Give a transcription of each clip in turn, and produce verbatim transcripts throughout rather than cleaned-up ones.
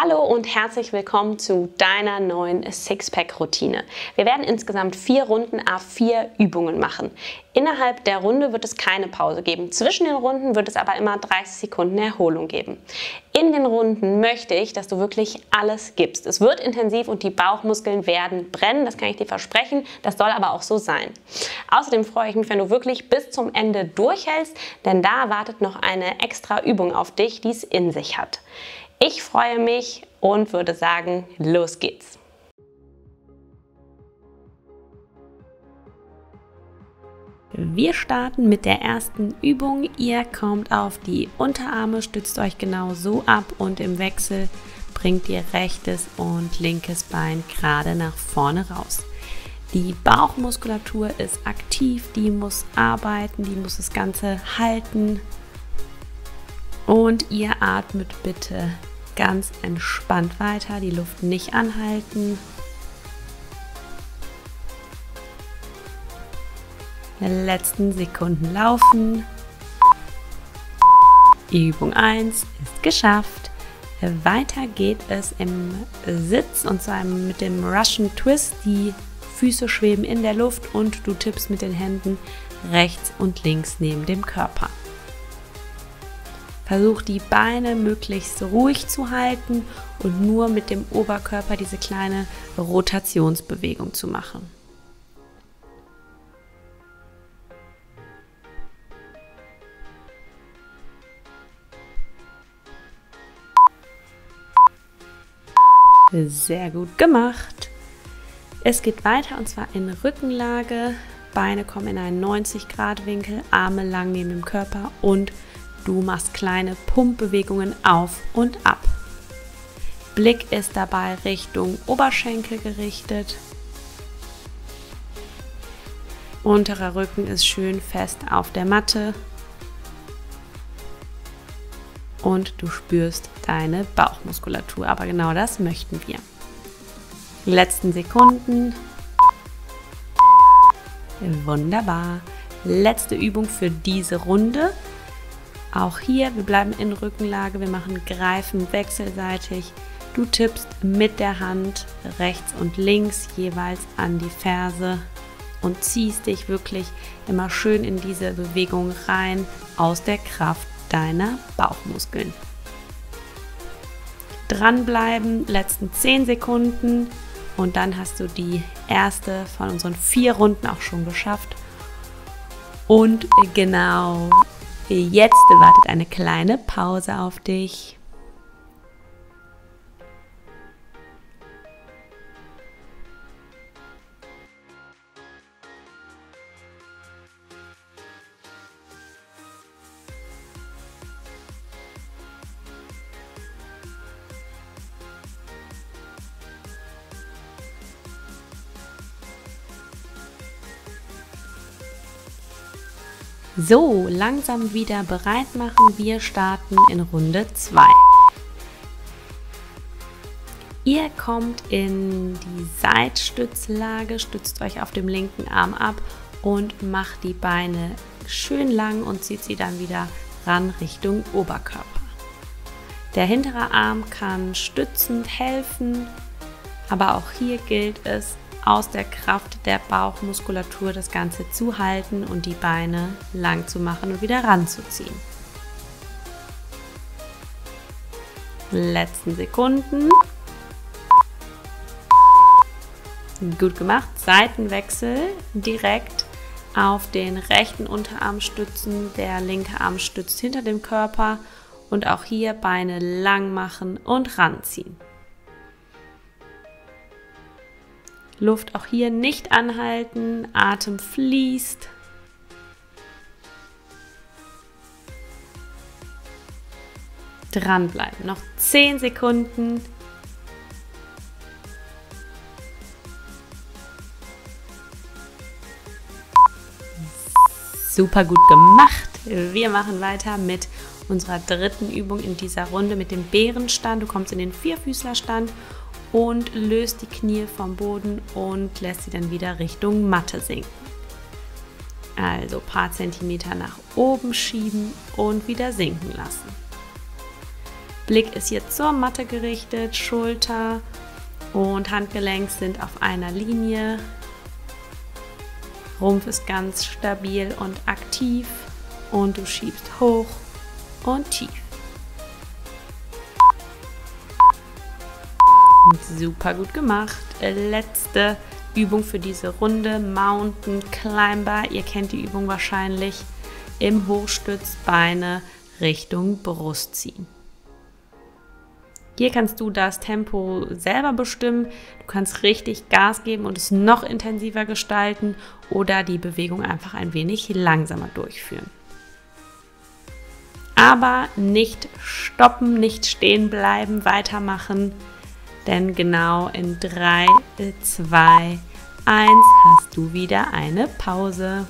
Hallo und herzlich willkommen zu deiner neuen Sixpack-Routine. Wir werden insgesamt vier Runden A vier Übungen machen. Innerhalb der Runde wird es keine Pause geben. Zwischen den Runden wird es aber immer dreißig Sekunden Erholung geben. In den Runden möchte ich, dass du wirklich alles gibst. Es wird intensiv und die Bauchmuskeln werden brennen, das kann ich dir versprechen. Das soll aber auch so sein. Außerdem freue ich mich, wenn du wirklich bis zum Ende durchhältst, denn da wartet noch eine extra Übung auf dich, die es in sich hat. Ich freue mich und würde sagen, los geht's! Wir starten mit der ersten Übung. Ihr kommt auf die Unterarme, stützt euch genau so ab und im Wechsel bringt ihr rechtes und linkes Bein gerade nach vorne raus. Die Bauchmuskulatur ist aktiv, die muss arbeiten, die muss das Ganze halten und ihr atmet bitte ganz entspannt weiter, die Luft nicht anhalten. Die letzten Sekunden laufen. Übung eins ist geschafft. Weiter geht es im Sitz und zwar mit dem Russian Twist. Die Füße schweben in der Luft und du tippst mit den Händen rechts und links neben dem Körper. Versuch die Beine möglichst ruhig zu halten und nur mit dem Oberkörper diese kleine Rotationsbewegung zu machen. Sehr gut gemacht. Es geht weiter und zwar in Rückenlage. Beine kommen in einen neunzig Grad Winkel, Arme lang neben dem Körper und du machst kleine Pumpbewegungen auf und ab. Blick ist dabei Richtung Oberschenkel gerichtet. Unterer Rücken ist schön fest auf der Matte. Und du spürst deine Bauchmuskulatur, aber genau das möchten wir. Die letzten Sekunden. Wunderbar. Letzte Übung für diese Runde. Auch hier, wir bleiben in Rückenlage, wir machen Greifen wechselseitig. Du tippst mit der Hand rechts und links jeweils an die Ferse und ziehst dich wirklich immer schön in diese Bewegung rein, aus der Kraft deiner Bauchmuskeln. Dranbleiben, letzten zehn Sekunden und dann hast du die erste von unseren vier Runden auch schon geschafft. Und genau... Jetzt wartet eine kleine Pause auf dich. So, langsam wieder bereit machen. Wir starten in Runde zwei. Ihr kommt in die Seitstützlage, stützt euch auf dem linken Arm ab und macht die Beine schön lang und zieht sie dann wieder ran Richtung Oberkörper. Der hintere Arm kann stützend helfen, aber auch hier gilt es, aus der Kraft der Bauchmuskulatur das Ganze zu halten und die Beine lang zu machen und wieder ranzuziehen. Letzten Sekunden. Gut gemacht. Seitenwechsel direkt auf den rechten Unterarm stützen. Der linke Arm stützt hinter dem Körper und auch hier Beine lang machen und ranziehen. Luft auch hier nicht anhalten, Atem fließt. Dranbleiben, noch zehn Sekunden. Super gut gemacht. Wir machen weiter mit unserer dritten Übung in dieser Runde mit dem Bärenstand. Du kommst in den Vierfüßlerstand. Und löst die Knie vom Boden und lässt sie dann wieder Richtung Matte sinken. Also ein paar Zentimeter nach oben schieben und wieder sinken lassen. Blick ist hier zur Matte gerichtet, Schulter und Handgelenk sind auf einer Linie. Rumpf ist ganz stabil und aktiv und du schiebst hoch und tief. Super gut gemacht. Letzte Übung für diese Runde, Mountain Climber. Ihr kennt die Übung wahrscheinlich. Im Hochstütz Beine Richtung Brust ziehen. Hier kannst du das Tempo selber bestimmen. Du kannst richtig Gas geben und es noch intensiver gestalten oder die Bewegung einfach ein wenig langsamer durchführen. Aber nicht stoppen, nicht stehen bleiben, weitermachen. Denn genau in drei, zwei, eins hast du wieder eine Pause.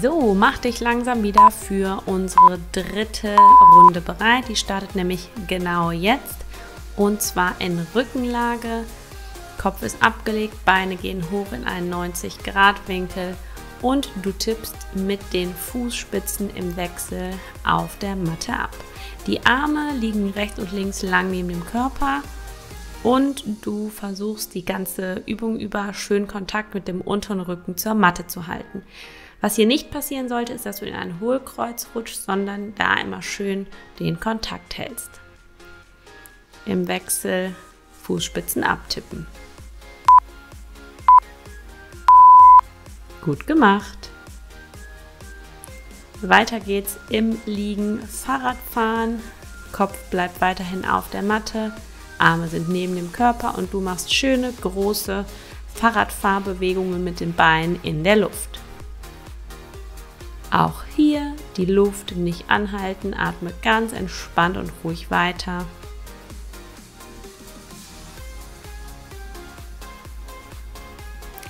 So, mach dich langsam wieder für unsere dritte Runde bereit. Die startet nämlich genau jetzt und zwar in Rückenlage. Kopf ist abgelegt, Beine gehen hoch in einen neunzig Grad Winkel und du tippst mit den Fußspitzen im Wechsel auf der Matte ab. Die Arme liegen rechts und links lang neben dem Körper und du versuchst die ganze Übung über schön Kontakt mit dem unteren Rücken zur Matte zu halten. Was hier nicht passieren sollte, ist, dass du in ein Hohlkreuz rutschst, sondern da immer schön den Kontakt hältst. Im Wechsel Fußspitzen abtippen. Gut gemacht. Weiter geht's im Liegen, Fahrradfahren. Kopf bleibt weiterhin auf der Matte, Arme sind neben dem Körper und du machst schöne, große Fahrradfahrbewegungen mit den Beinen in der Luft. Auch hier die Luft nicht anhalten, atme ganz entspannt und ruhig weiter.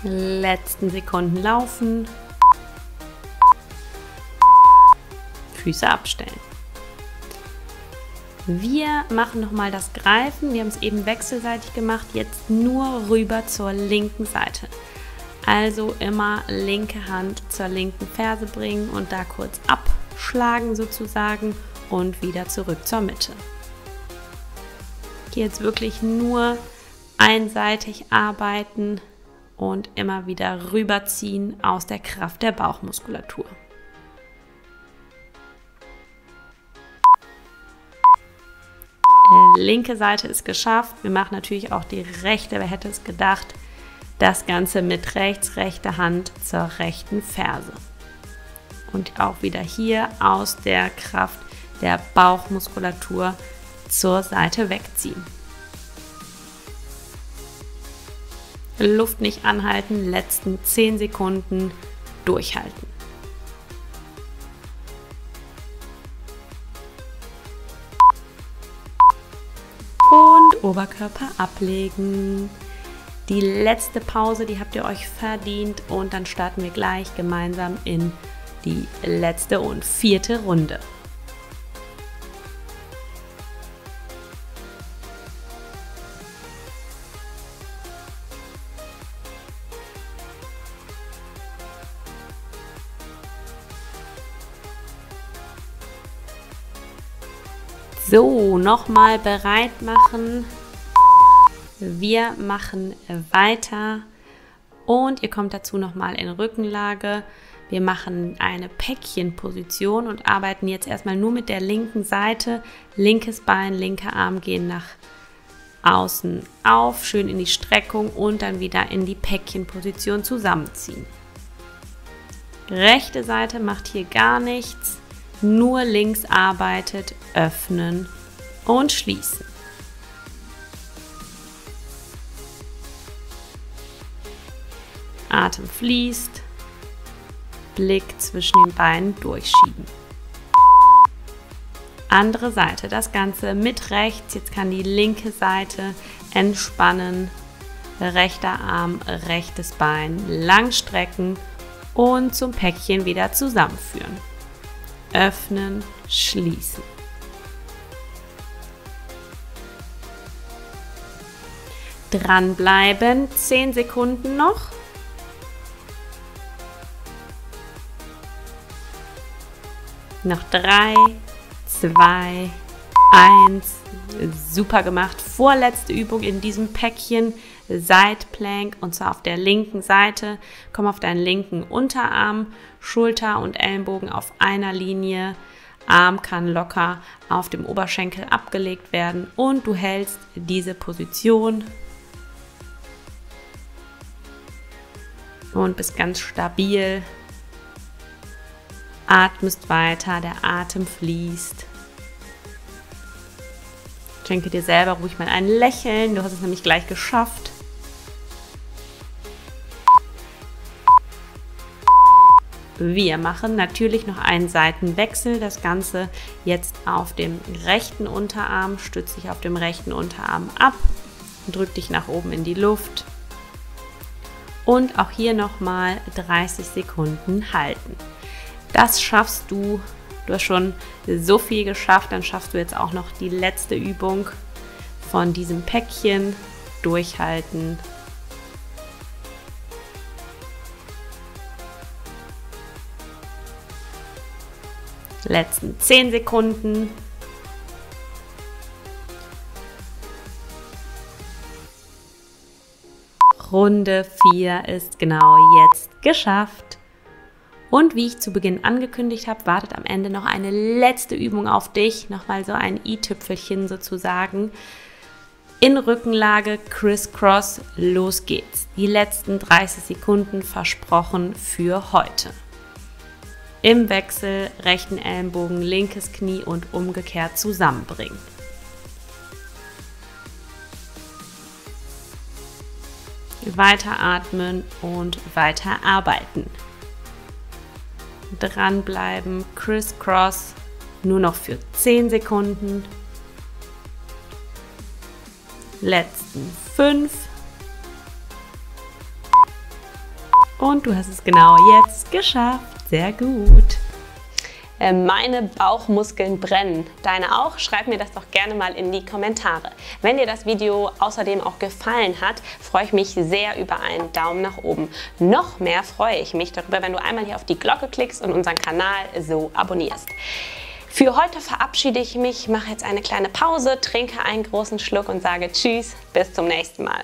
Letzten Sekunden laufen. Füße abstellen. Wir machen nochmal das Greifen. Wir haben es eben wechselseitig gemacht, jetzt nur rüber zur linken Seite. Also immer linke Hand zur linken Ferse bringen und da kurz abschlagen sozusagen und wieder zurück zur Mitte. Hier jetzt wirklich nur einseitig arbeiten und immer wieder rüberziehen aus der Kraft der Bauchmuskulatur. Die linke Seite ist geschafft. Wir machen natürlich auch die rechte, wer hätte es gedacht. Das Ganze mit rechts, rechte Hand zur rechten Ferse. Und auch wieder hier aus der Kraft der Bauchmuskulatur zur Seite wegziehen. Luft nicht anhalten, letzten zehn Sekunden durchhalten. Und Oberkörper ablegen. Die letzte Pause, die habt ihr euch verdient und dann starten wir gleich gemeinsam in die letzte und vierte Runde. So, nochmal bereit machen. Wir machen weiter und ihr kommt dazu nochmal in Rückenlage. Wir machen eine Päckchenposition und arbeiten jetzt erstmal nur mit der linken Seite. Linkes Bein, linker Arm gehen nach außen auf, schön in die Streckung und dann wieder in die Päckchenposition zusammenziehen. Rechte Seite macht hier gar nichts, nur links arbeitet, öffnen und schließen. Atem fließt, Blick zwischen den Beinen durchschieben. Andere Seite, das Ganze mit rechts, jetzt kann die linke Seite entspannen, rechter Arm, rechtes Bein lang strecken und zum Päckchen wieder zusammenführen. Öffnen, schließen. Dranbleiben, zehn Sekunden noch. Noch drei, zwei, eins. Super gemacht. Vorletzte Übung in diesem Päckchen. Side Plank und zwar auf der linken Seite. Komm auf deinen linken Unterarm, Schulter und Ellenbogen auf einer Linie. Arm kann locker auf dem Oberschenkel abgelegt werden und du hältst diese Position und bist ganz stabil. Atmest weiter, der Atem fließt. Schenke dir selber ruhig mal ein Lächeln, du hast es nämlich gleich geschafft. Wir machen natürlich noch einen Seitenwechsel, das Ganze jetzt auf dem rechten Unterarm, stütze dich auf dem rechten Unterarm ab, drück dich nach oben in die Luft und auch hier nochmal dreißig Sekunden halten. Das schaffst du, du hast schon so viel geschafft, dann schaffst du jetzt auch noch die letzte Übung von diesem Päckchen, durchhalten. Letzten zehn Sekunden. Runde vier ist genau jetzt geschafft. Und wie ich zu Beginn angekündigt habe, wartet am Ende noch eine letzte Übung auf dich. Nochmal so ein i-Tüpfelchen sozusagen. In Rückenlage, Criss-Cross, los geht's. Die letzten dreißig Sekunden versprochen für heute. Im Wechsel rechten Ellenbogen, linkes Knie und umgekehrt zusammenbringen. Weiter atmen und weiter arbeiten. Dranbleiben, Criss-Cross, nur noch für zehn Sekunden. Letzten fünf. Und du hast es genau jetzt geschafft. Sehr gut. Meine Bauchmuskeln brennen. Deine auch? Schreib mir das doch gerne mal in die Kommentare. Wenn dir das Video außerdem auch gefallen hat, freue ich mich sehr über einen Daumen nach oben. Noch mehr freue ich mich darüber, wenn du einmal hier auf die Glocke klickst und unseren Kanal so abonnierst. Für heute verabschiede ich mich, mache jetzt eine kleine Pause, trinke einen großen Schluck und sage Tschüss, bis zum nächsten Mal.